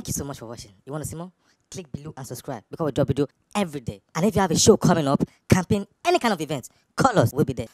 Thank you so much for watching. You want to see more? Click below and subscribe because we drop video every day. And if you have a show coming up, campaign, any kind of event, call us. We'll be there.